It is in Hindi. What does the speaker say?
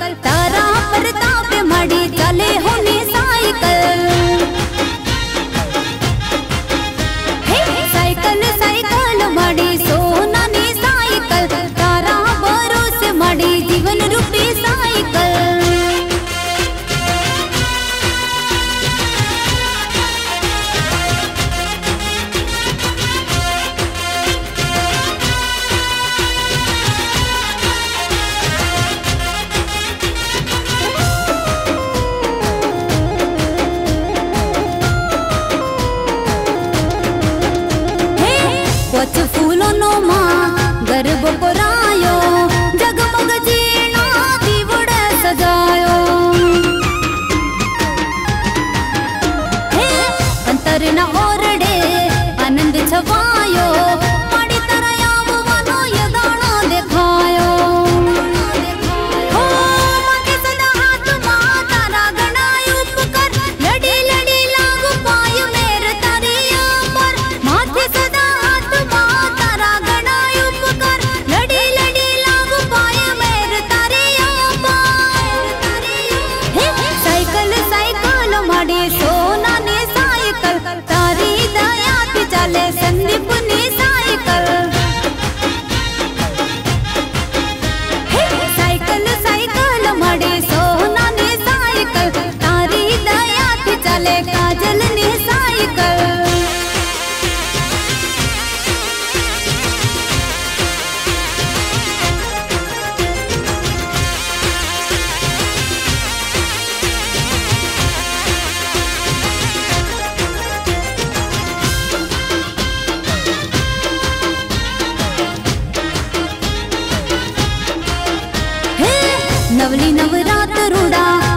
साइकिल तारा प्रताप मड़ी चले होने साइकिल हे साइकिल साइकिल मड़ी सोना ने साइकिल तारा बोरो से मड़ी जीवन रूपी साइकिल फूलों नो माँ गर्भ पुरायो जगमग जीना दीवड़े सजायो हे अंतर न ओरडे आनंद छवायो पानी तरया मनो ये गाना दिखायो हो माँ के सदा हाथ माँ तारा गणाय उपकर लड़ी लड़ी लागू पायो मेरे तारिया पर माँ के सदा नवली नवरात रूड़ा